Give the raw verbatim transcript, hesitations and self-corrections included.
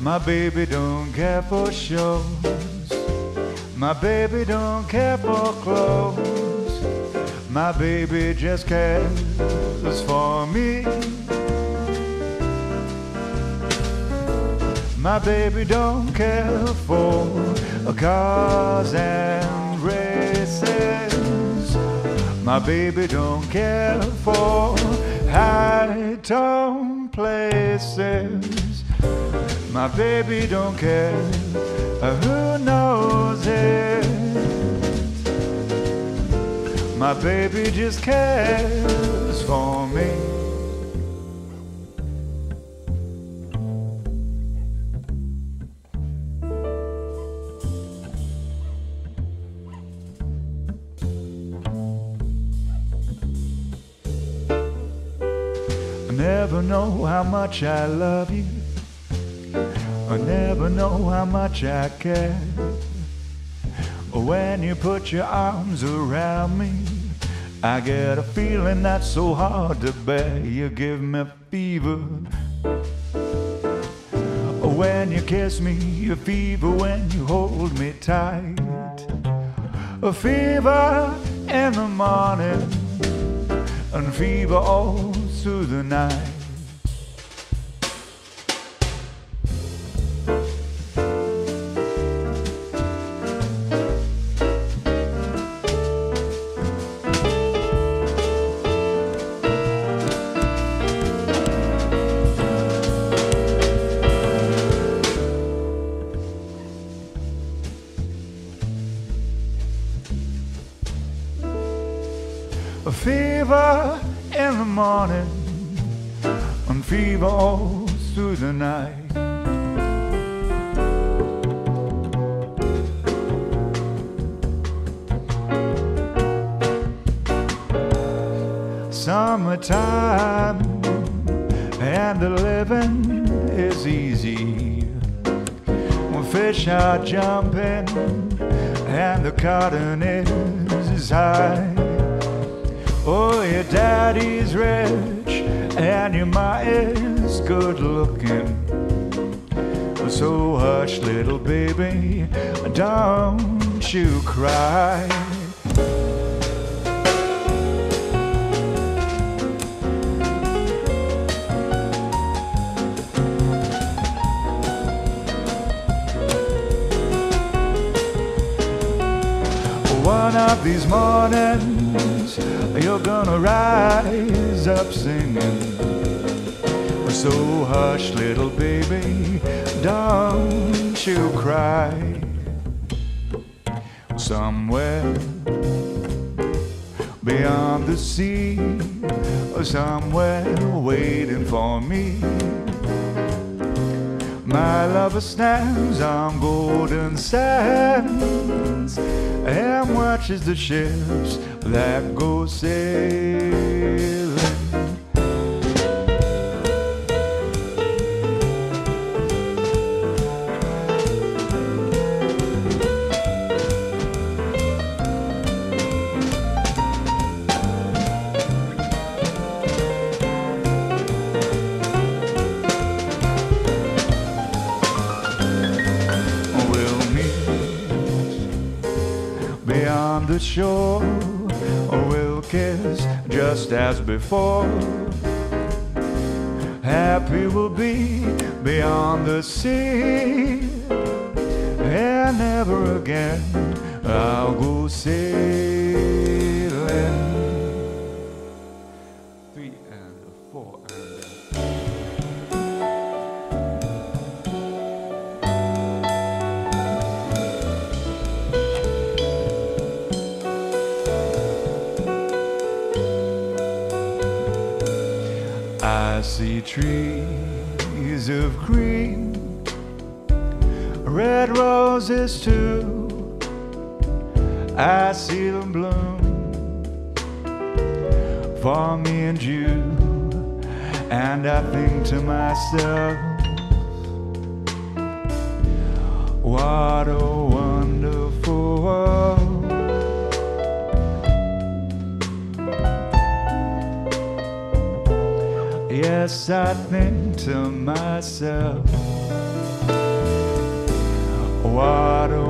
My baby don't care for shows. My baby don't care for clothes. My baby just cares for me. My baby don't care for cars and races. My baby don't care for high-tone places. My baby don't care who knows it. My baby just cares for me. I never know how much I love you. I never know how much I care. When you put your arms around me, I get a feeling that's so hard to bear. You give me fever when you kiss me, a fever when you hold me tight. A fever in the morning and fever all through the night. A fever in the morning and fever all through the night. Summertime and the living is easy. When fish are jumping and the cotton is high. Oh, your daddy's rich and your ma is good looking. So hush, little baby, don't you cry. One of these mornings, you're gonna rise up singing. So hush, little baby, don't you cry. Somewhere beyond the sea, somewhere waiting for me, my lover stands on golden sands and watches the ships that go sailing. Beyond the shore, we'll kiss just as before. Happy we'll be beyond the sea, and never again I'll go sailing. Three and four and I see trees of green, red roses too. I see them bloom for me and you. And I think to myself, what a wonderful world. guess I think to myself, what a